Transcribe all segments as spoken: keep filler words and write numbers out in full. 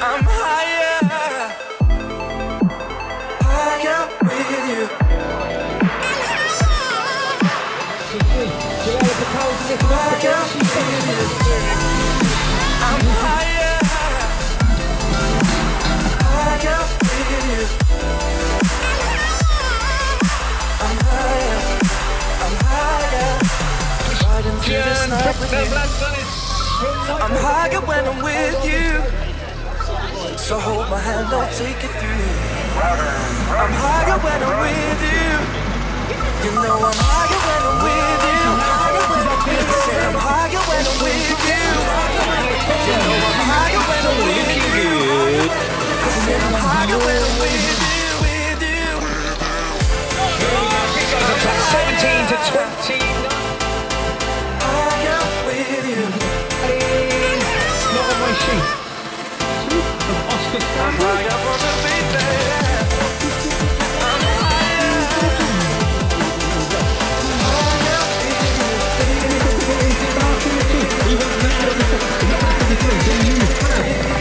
I'm higher. Higher with you. I'm higher. Higher with you. I'm higher when I'm with you. So hold my hand, I'll take it through. I'm higher when I'm with you. You know I'm higher when I'm with you. I'm higher when I'm with you. You know I'm higher when I'm with you. I said I'm higher when I'm with you, with you. seventeen to twenty. I'm higher for the beat, baby. I'm higher. Higher with you.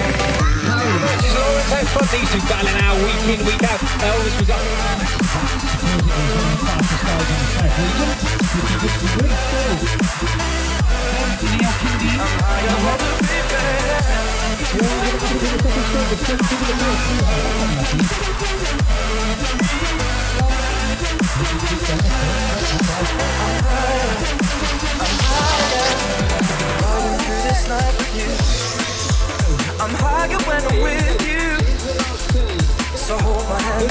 It's always for decent battle now, week in, week out. Elvis was up. I'm higher when I'm with you. So hold my hand. I'm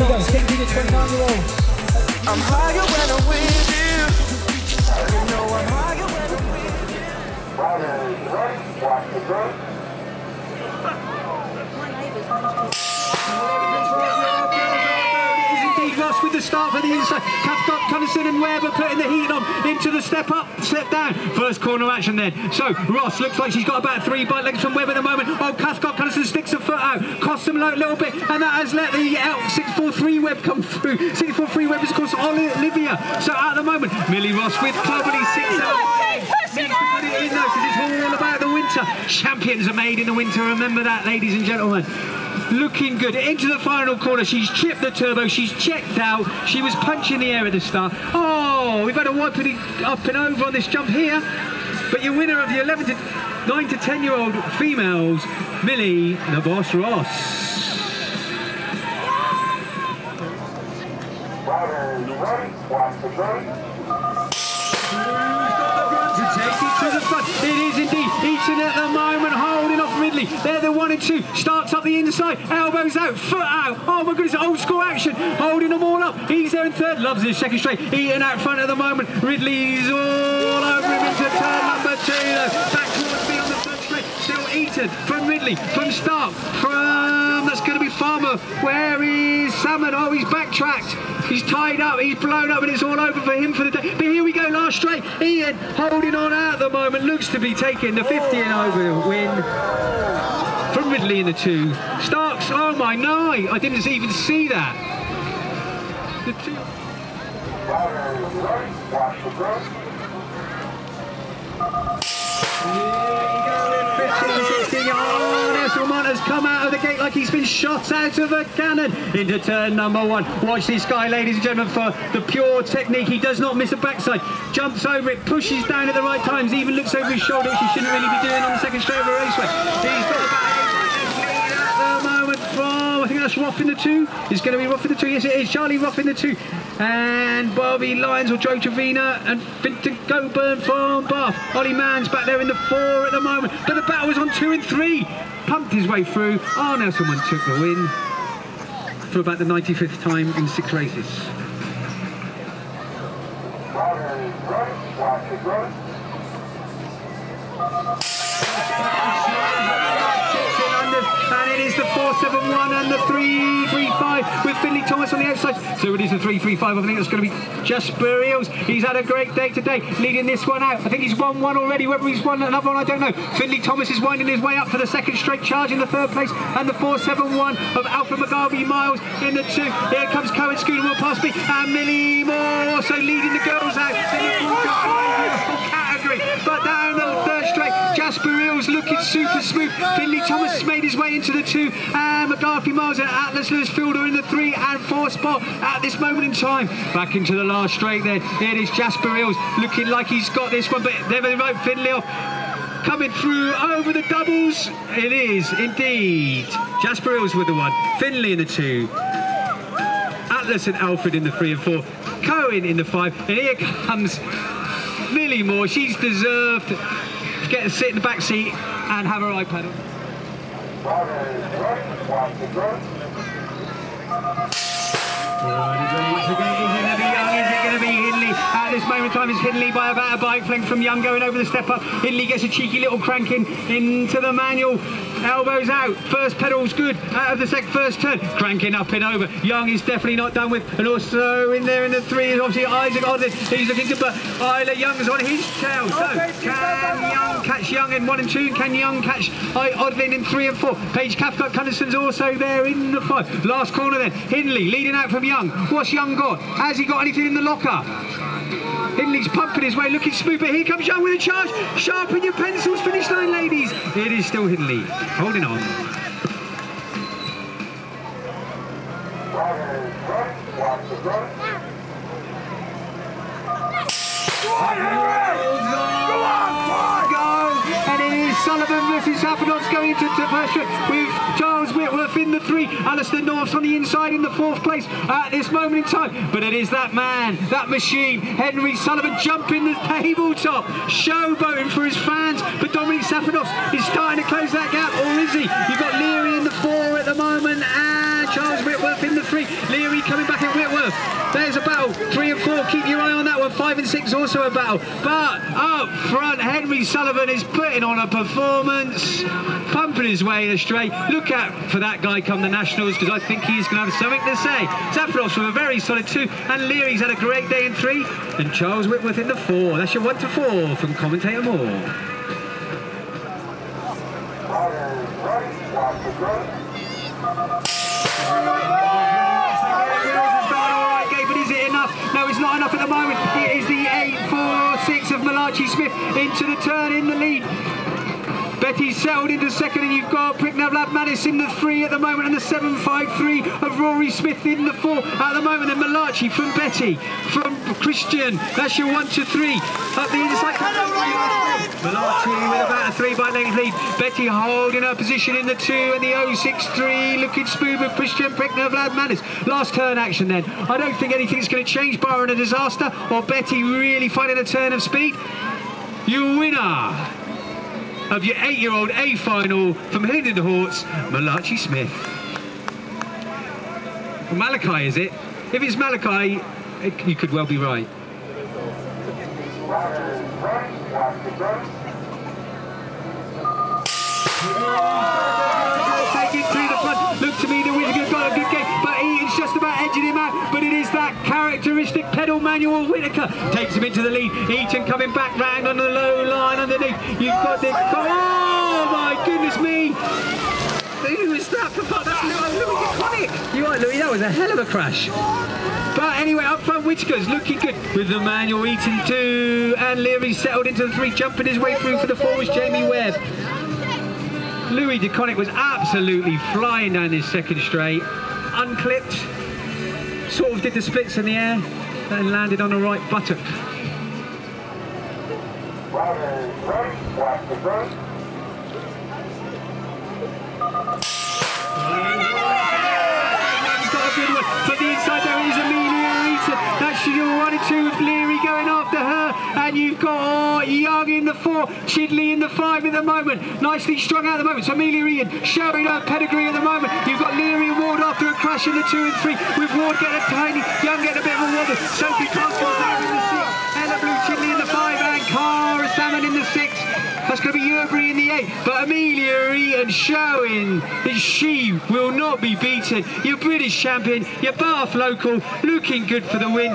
higher when I'm with you. You know I'm higher when I'm with you. With the start for the inside, Cuthbert-Cullison and Webb are putting the heat on into the step up, step down. First corner action then. So Ross looks like she's got about three bite legs from Webb at the moment. Oh, Cuthbert-Cullison sticks a foot out, costs him a little bit, and that has let the out six four three Webb come through. six four three Webb is of course Olivia. So at the moment, Millie Ross with Cloverly six out. It's all about the winter. Champions are made in the winter. Remember that, ladies and gentlemen. Looking good into the final corner. She's chipped the turbo, she's checked out, she was punching the air at the start. Oh, we've had a wipe it up and over on this jump here, but your winner of the eleven to nine to ten year old females, Millie Navas Ross. To the front. It is indeed Eaton at the moment, holding off Ridley. They're the one and two. Starts up the inside, elbows out, foot out. Oh my goodness, old school action, holding them all up. He's there in third, loves his second straight. Eaton out front at the moment. Ridley's all over him into turn number two. Back towards me on the third straight. Still Eaton from Ridley, from Stark, from that's going to be Farmer. Where is Salmon? Oh, he's backtracked. He's tied up, he's blown up, and it's all over for him for the day. But here we go, last straight. Ian holding on out at the moment, looks to be taking the fifty and over win from Ridley in the two. Starks, oh my no, I didn't even see that. The two. Yeah, Ramon has come out of the gate like he's been shot out of a cannon into turn number one. Watch this guy, ladies and gentlemen, for the pure technique. He does not miss a backside. Jumps over it, pushes down at the right times, even looks over his shoulder, which he shouldn't really be doing on the second straight of a raceway. He's got about at the moment from, I think that's Ruff in the two. It's going to be Ruff in the two. Yes, it is. Charlie Ruff in the two. And Bobby Lyons or Joe Travina and Vinton Gobern from Bath. Ollie Mann's back there in the four at the moment. But the battle was on two and three. Pumped his way through. Oh, now someone took the win for about the ninety-fifth time in six races. And it is the four seven one and the three three five with Finley Thomas on the outside. So it is the three three five. I think that's going to be Jess Burials. He's had a great day today, leading this one out. I think he's won one already. Whether he's won another one, I don't know. Finley Thomas is winding his way up for the second straight charge in the third place, and the four seven one of Alpha McGarvey Miles in the two. Here comes Coen Scudamore past me, and Millie Moore also leading the girls out. straight, but down the third straight, Jasper Hills looking super smooth. Finley Thomas made his way into the two, and McGarvey Miles and Atlas Lewis-Fielder in the three and four spot at this moment in time. Back into the last straight there. It is Jasper Hills looking like he's got this one, but never wrote Finley off. Coming through over the doubles, it is indeed Jasper Hills with the one, Finley in the two, Atlas and Alfred in the three and four, Coen in the five, and here comes Millie Moore. She's deserved to get to sit in the back seat and have her iPad on. At this moment in time, it's Hindley by about a bike length from Young going over the step up. Hindley gets a cheeky little crank in into the manual. Elbows out. First pedal's good out of the sec first turn. Cranking up and over. Young is definitely not done with. And also in there in the three is obviously Isaac Odlin. He's looking good, but Isla Young's on his tail. So can Young catch Young in one and two? Can Young catch Odlin in three and four? Paige Cathcart-Cunnison's also there in the five. Last corner then. Hindley leading out from Young. What's Young got? Has he got anything in the locker? Hindley's pumping his way, looking smooth, but here comes Young with a charge. Sharpen your pencils, finish line, ladies. It is still Hindley, holding on. Go! And it is Sullivan versus Saffronovs going into the first strip with Charles Whitworth in the three. Alistair North's on the inside in the fourth place at this moment in time. But it is that man, that machine, Henry Sullivan jumping the tabletop, showboating for his fans. But Dominic Saffronovs is starting to close that gap, or is he? You've got Leary in the four at the moment, and Charles Whitworth in the three. Leary coming back at Whitworth. There's a battle. Three and four, keep your eye on that one. Five and six also a battle. But up front, Henry Sullivan is putting on a performance, pumping his way in a straight. Look out for that guy come the Nationals, because I think he's going to have something to say. Saffronovs from a very solid two, and Leary's had a great day in three, and Charles Whitworth in the four. That's your one to four from commentator Moore. All right, Gabe, but is it enough? No, it's not enough at the moment. It is the eight four six of Malachi Smith into the turn in the lead. Betty's settled into second, and you've got Prigņavlads Manis in the three at the moment, and the seven five three of Rory Smith in the four at the moment. Then Malachi from Betty, from Christian, that's your one to three. Up the inside, Malachi with about a three by length lead. Betty holding her position in the two, and the oh six three looking smooth with Christian Prigņavlads Manis. Last turn action then. I don't think anything's going to change barring a disaster, or Betty really finding a turn of speed. Your winner of your eight-year-old A final from Hindon Horts, Malachi Smith. Malachi, is it? If it's Malachi, it, you could well be right. Take it through the front. Look to me, the Whittaker's got a good game, but Eaton's just about edging him out. But it is that characteristic pedal manual. Whittaker takes him into the lead. Eaton coming back round on the low line underneath. You've got this. Oh my goodness me! Who is that? For fuck, that's Louis De. You're right, Louis. That was a hell of a crash. But anyway, up front, Whittaker's looking good with the manual. Eaton two, and Leary settled into the three, jumping his way through for the four was Jamie Webb. Louis De was absolutely flying down his second straight, unclipped, sort of did the splits in the air, and landed on the right buttock. He's got a good one. But the inside there is Amelia Rita. That's your one and two with Leary going after her. And you've got oh, Young in the four, Chidley in the five at the moment. Nicely strung out at the moment. So Amelia Rita showing her pedigree at the moment. You've got Leary and Ward after a crash in the two and three. With Ward getting a tiny, Young getting a bit of a wobble. Sophie Cosgrove there in the six. Ella Blue Chidley in the five, and Cara Salmon in the six. That's going to be Urbury in the eight, but Amelia Eaton showing that she will not be beaten. Your British champion, your Bath local, looking good for the win.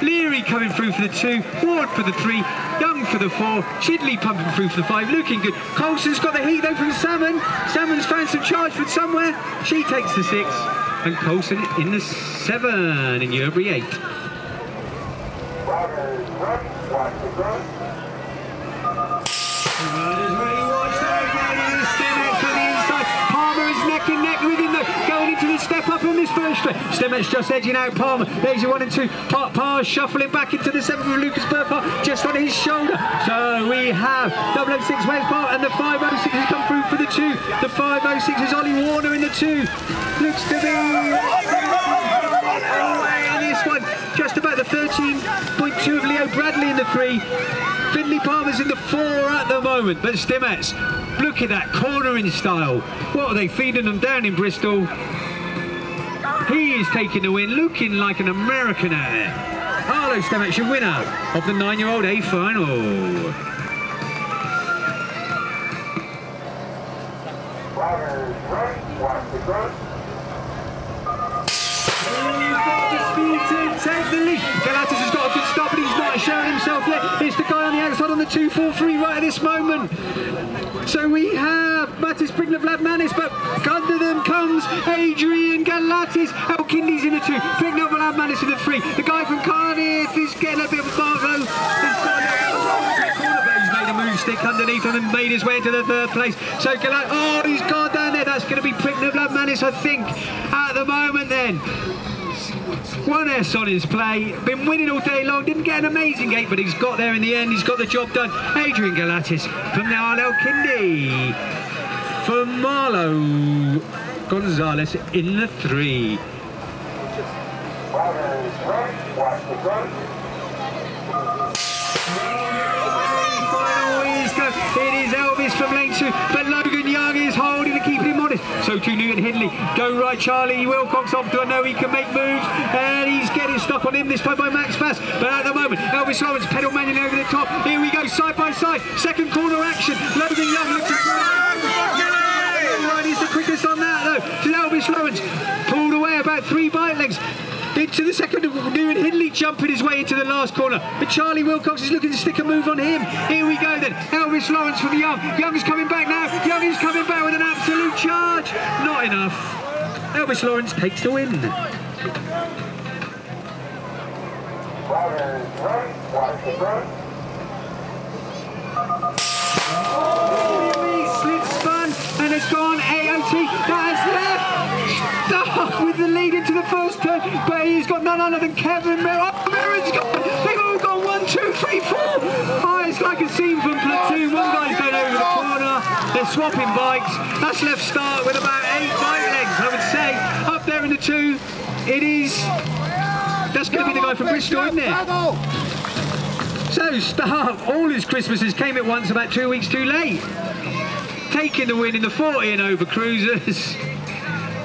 Leary coming through for the two, Ward for the three, Young for the four, Chidley pumping through for the five, looking good. Coulson's got the heat though from Salmon. Salmon's found some charge from somewhere. She takes the six, and Coulson in the seven, and Urbury eight. Steimetz just edging out Palmer. There's your one and two. Palmer shuffling back into the seventh with Lucas Burkhart just on his shoulder. So we have double oh six Westport and the five oh six has come through for the two. The five oh six is Ollie Warner in the two. Looks to be away on this one. Just about the thirteen point two of Leo Bradley in the three. Finley Palmer's in the four at the moment, but Steimetz, look at that cornering style. What are they feeding them down in Bristol? He is taking the win, looking like an American out there. Arlo Steimetz, your winner of the nine-year-old A final. Undisputed, take the lead. Galatas has got a good stop, and he's not showing himself yet. It's the guy on the outside on the two four three right at this moment. So we have Matis Prigņavlads Manis, but under them comes Adrian Galatis. Elkindy's in the two, Prigņavlads Manis in the three. The guy from Cardiff is getting a bit of a barlow. He's made a move stick underneath him and made his way into the third place. So Galatis, oh, he's gone down there. That's going to be Prigņavlads Manis, I think, at the moment then. One S on his play, been winning all day long, didn't get an amazing gate, but he's got there in the end, he's got the job done. Adrian Galatis from the Arlo Kindi, for Marlo Gonzalez in the three. It is Elvis from lane two, but Logan Young is holding and keeping him honest. So too Newton Hindley, go right Charlie Wilcox off, do I know he can make moves, and he's getting stuck on him this time by Max Fass, but at the moment Elvis Lawrence pedal manually over the top. Here we go, side by side, second corner action. Logan Young looks at he's the quickest on that though, to Elvis Lawrence, pulled away about three bike lengths. Into the second, Newton Hindley jumping his way into the last corner, but Charlie Wilcox is looking to stick a move on him. Here we go then, Elvis Lawrence from Young. Young is coming back now, Young is coming back with an absolute charge. Not enough. Elvis Lawrence takes the win. Oh, spun and it's gone A O T, that has left. With the lead into the first turn, but he's got none other than Kevin Merrill. Oh, Merrill's got, they've all got one, two, three, four. Oh, it's like a scene from Platoon. One guy's going over the corner, they're swapping bikes. That's left start with about eight bike lengths, I would say. Up there in the two, it is, that's going to be the guy from Bristol, isn't it? So, Stark, all his Christmases came at once about two weeks too late. Taking the win in the forty and over cruisers.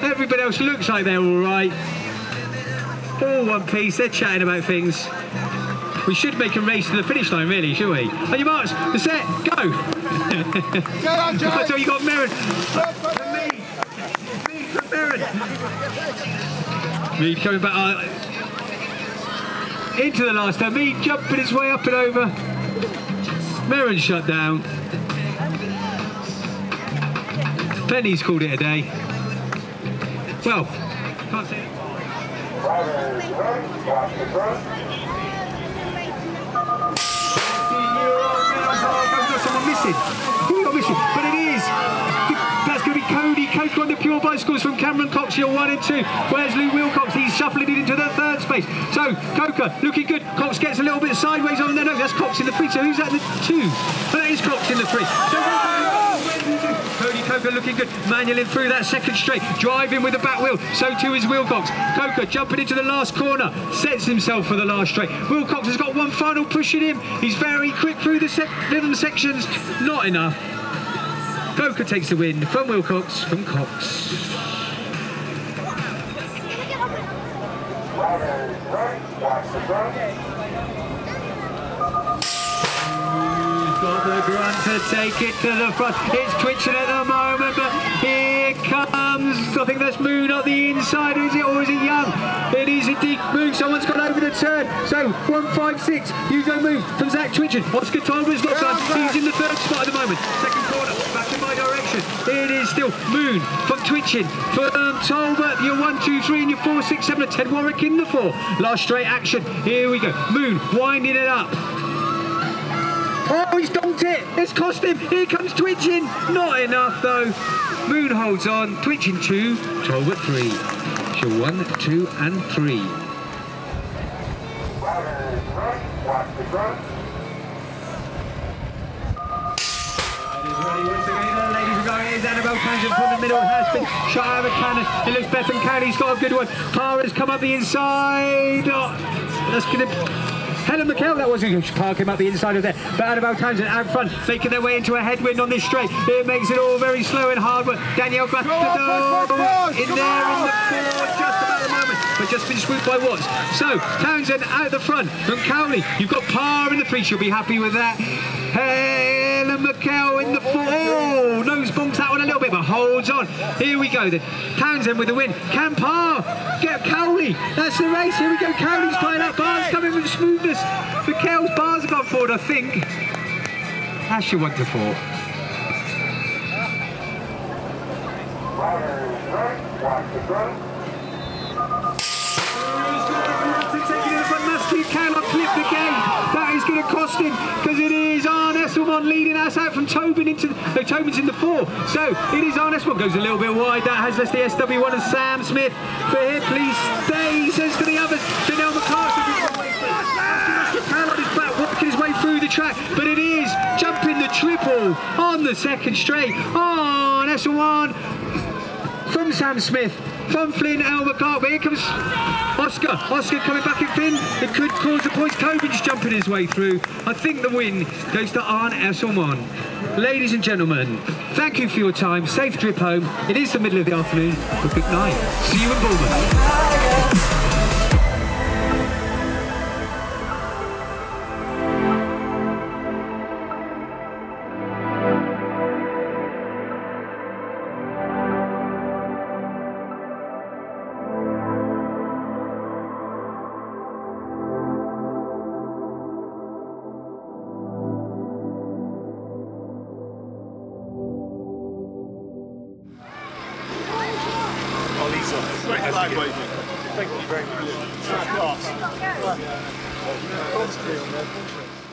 Everybody else looks like they're all right. All one piece, they're chatting about things. We should make a race to the finish line, really, should we? On your marks, the set, go! I tell you, you got Merrin. Mead from Merrin. Mead coming back uh, into the last turn. Mead jumping his way up and over. Merrin shut down. Penny's called it a day. Well, can't see it. Someone missing. Who got missing? But it is. That's going to be Cody Coker on the pure bicycles from Cameron Cox, your one and two. Where's Lou Wilcox? He's shuffling it into the third space. So Coker looking good. Cox gets a little bit sideways on their nose. That's Cox in the three. So who's that in the two? But that is Cox in the three. So Cody Coker looking good, Manuel in through that second straight, driving with the back wheel, so too is Wilcox. Coker jumping into the last corner, sets himself for the last straight. Wilcox has got one final pushing him, he's very quick through the sec rhythm sections, not enough. Coker takes the win from Wilcox, from Cox. The grunt to take it to the front. It's twitching at the moment, but here comes, I think that's Moon on the inside, is it, or is it Young? It is indeed Moon, someone's got over the turn. So, one, five, six, Hugo Moon from Zach Twitchin. Oscar Tolman's got done, he's in the third spot at the moment. Second corner, back in my direction. It is still Moon from Twitchin, for um, Tolbert, your one, two, three, and your four, six, seven, and Ted Warwick in the four. Last straight action, here we go. Moon winding it up. Oh, he's done. won't it? It's cost him. Here comes Twitching. Not enough, though. Moon holds on. Twitching two. Troll at three. She'll one, two, and three. Annabelle Tangent from the middle has been shy of a cannon. It looks Bethan Cowley's got a good one. Tara's come up the inside. Oh, that's going to... Helen McHale, that wasn't a par, came up the inside of there. But Annabelle Tangent out front, making their way into a headwind on this straight. It makes it all very slow and hard work. Danielle Bath in come there on. In the board just about the moment, but just been swooped by Watts. So Townsend out the front from Cowley. You've got par in the free, she'll be happy with that. Helen McHale in the four. Oh, nose bumps that one a little bit, but holds on. Here we go then. Townsend with the win. Can par get Cowley? That's the race. Here we go. Cowley's playing up. Bar's coming with smoothness. McHale's bars have gone forward, I think. That's your one to four. Matthew Cowley clipped again. That is going to cost him because it is Arne Esselmann leading us out from Tobin into. No, Tobin's in the four. So it is Arne Esselmann. Goes a little bit wide. That has left the S W one and Sam Smith. For here, please stay, he says to the others. Janelle McCarthy. On his back, working his way through the track, but it is jumping the triple on the second straight. On Esselmann from Sam Smith, from Flynn, Al McCart. Here comes Oscar. Oscar coming back in Flynn. It could cause the points. Tobin's jumping his way through. I think the win goes to Arne Esselmann. Ladies and gentlemen, thank you for your time. Safe trip home. It is the middle of the afternoon. Have a big night. See you in Bournemouth. Thank you very much.